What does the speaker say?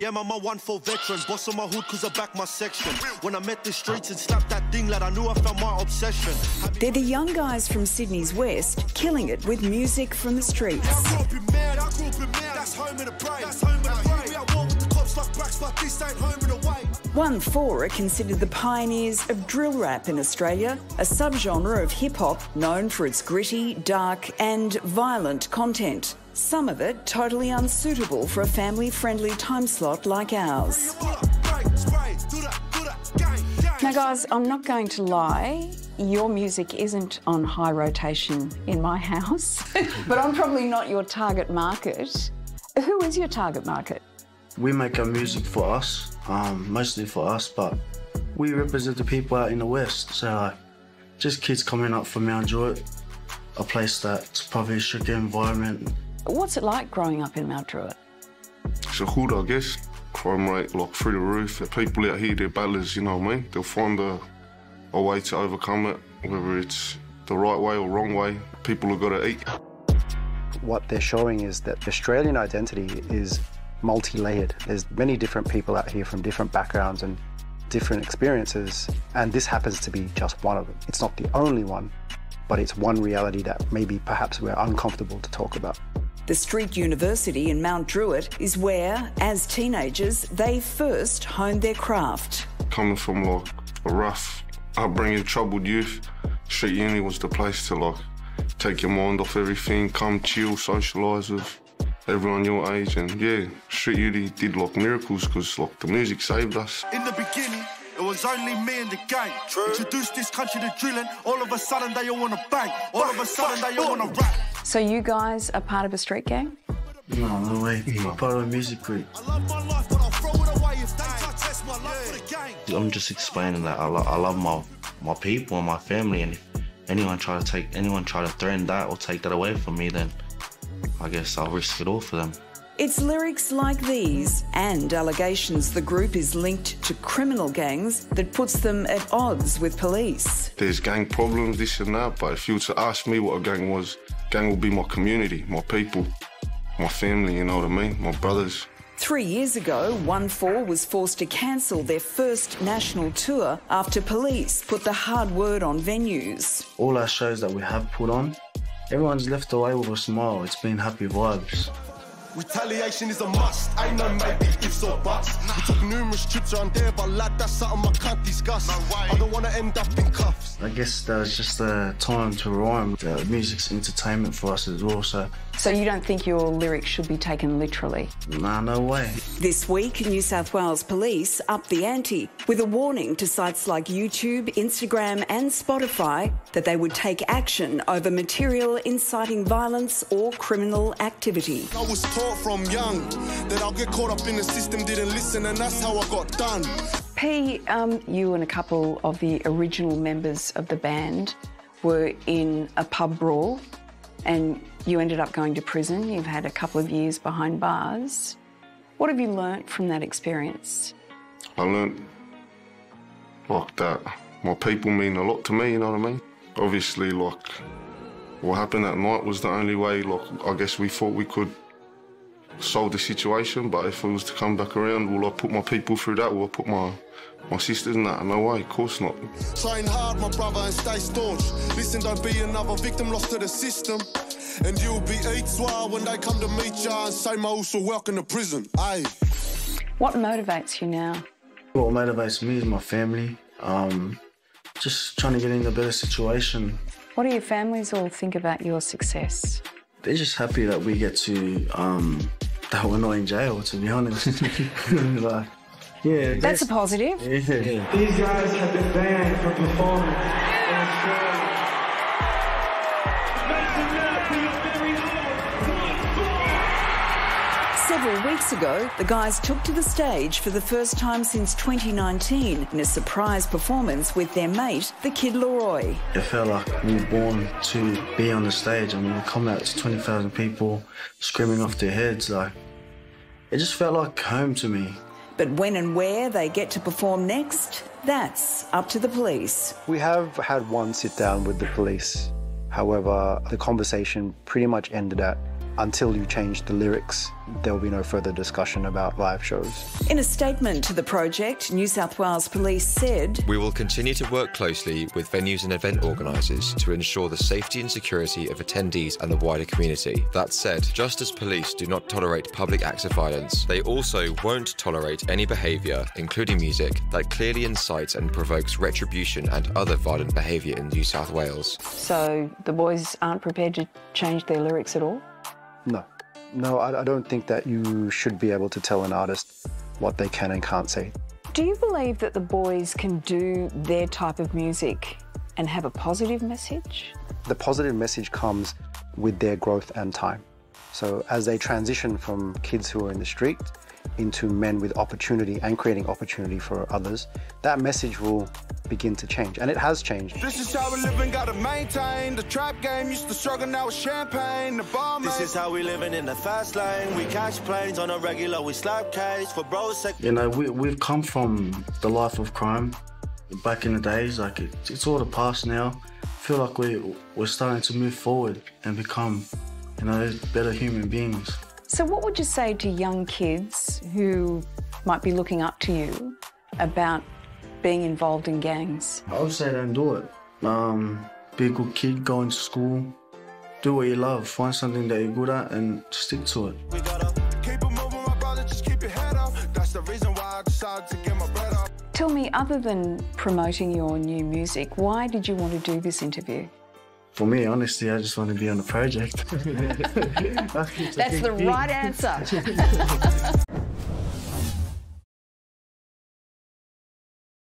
Yeah, man, my 1-4 veteran. Boss on my hood cause I back my section. When I met the streets and slapped that thing, lad, I knew I found my obsession. They're the young guys from Sydney's West, killing it with music from the streets. I grew up in mad, I grew up in mad. That's home in the brain, that's home in the brain. We at war with the cops like bracks, like this ain't home in the way. 1-4 are considered the pioneers of drill rap in Australia, a subgenre of hip-hop known for its gritty, dark and violent content. Some of it totally unsuitable for a family-friendly time slot like ours. Now guys, I'm not going to lie, your music isn't on high rotation in my house, but I'm probably not your target market. Who is your target market? We make our music for us, mostly for us, but we represent the people out in the West. So just kids coming up from Mount Druitt, a place that's probably a sugar environment. What's it like growing up in Mount Druitt? It's a hood, I guess. Crime rate, like, through the roof. The people out here, they're battlers, you know what I mean? They'll find a way to overcome it, whether it's the right way or wrong way. People have got to eat. What they're showing is that the Australian identity is multi-layered. There's many different people out here from different backgrounds and different experiences, and this happens to be just one of them. It's not the only one, but it's one reality that maybe perhaps we're uncomfortable to talk about. The Street University in Mount Druitt is where, as teenagers, they first honed their craft. Coming from, like, a rough upbringing, troubled youth, Street Uni was the place to, like, take your mind off everything, come chill, socialise with everyone your age, and yeah, Street Uni did like miracles because like the music saved us. In the beginning, it was only me and the gang. True. Introduced this country to drilling, all of a sudden they all want to bang, all of a sudden they all want to rap. So you guys are part of a street gang? No way, I'm part of a music group. I love my life, but I'll throw it away if they try to test my life for the gang. I'm just explaining that I love my people and my family, and if anyone try to threaten that or take that away from me, then I guess I'll risk it all for them. It's lyrics like these and allegations the group is linked to criminal gangs that puts them at odds with police. There's gang problems, this and that, but if you were to ask me what a gang was, gang would be my community, my people, my family, you know what I mean, my brothers. 3 years ago, 1-4 was forced to cancel their first national tour after police put the hard word on venues. All our shows that we have put on, everyone's left away with a smile. It's been happy vibes. Retaliation is a must. Ain't no maybe ifs or buts. We took numerous trips around there, but lad, that's something I can't discuss. I don't want to end up in cuffs. I guess that was just the time to rhyme. The music's entertainment for us as well, so... So you don't think your lyrics should be taken literally? Nah, no way. This week, New South Wales Police upped the ante with a warning to sites like YouTube, Instagram and Spotify that they would take action over material inciting violence or criminal activity. I was taught from young that I'll get caught up in the system, didn't listen, and that's how I got done. P, you and a couple of the original members of the band were in a pub brawl and you ended up going to prison. You've had a couple of years behind bars. What have you learnt from that experience? I learnt, like, that my people mean a lot to me, you know what I mean? Obviously, like, what happened that night was the only way, like, I guess we thought we could solve the situation, but if it was to come back around, will I put my people through that? Will I put my sisters in that? No way, of course not. Train hard, my brother, and stay staunch. Listen, don't be another victim lost to the system. And you'll be eat swell when they come to meet ya and say, "Mausa, welcome to prison." Aye. What motivates you now? What motivates me is my family. Just trying to get in a better situation. What do your families all think about your success? They're just happy that we get to, that we're not in jail, to be honest. Like, yeah. That's a positive. Yeah. These guys have been banned from performing in Australia. Several weeks ago, the guys took to the stage for the first time since 2019 in a surprise performance with their mate, the Kid Laroi. It felt like we were born to be on the stage. I mean, we come out to 20,000 people screaming off their heads. Like, it just felt like home to me. But when and where they get to perform next, that's up to the police. We have had one sit down with the police. However, the conversation pretty much ended at, Until you change the lyrics, there will be no further discussion about live shows. In a statement to The Project, New South Wales Police said, "We will continue to work closely with venues and event organisers to ensure the safety and security of attendees and the wider community. That said, just as police do not tolerate public acts of violence, they also won't tolerate any behaviour, including music, that clearly incites and provokes retribution and other violent behaviour in New South Wales." So the boys aren't prepared to change their lyrics at all? No. No, I don't think that you should be able to tell an artist what they can and can't say. Do you believe that the boys can do their type of music and have a positive message? The positive message comes with their growth and time. So as they transition from kids who are in the street into men with opportunity and creating opportunity for others, that message will begin to change, and it has changed. This is how we live and gotta maintain. The trap game used to struggle, now with champagne, the bomb. This is how we living in the fast lane. We catch planes on a regular, we slap cage for bros. You know, we've come from the life of crime back in the days. Like it's all the past now. I feel like we're starting to move forward and become, you know, better human beings. So what would you say to young kids who might be looking up to you about being involved in gangs? I would say don't do it. Be a good kid, go into school, do what you love, find something that you're good at and stick to it. We gotta keep it moving, my brother, just keep your head up. That's the reason why I decided to get my bread up. Tell me, other than promoting your new music, why did you want to do this interview? For me, honestly, I just want to be on The Project. That's the right answer.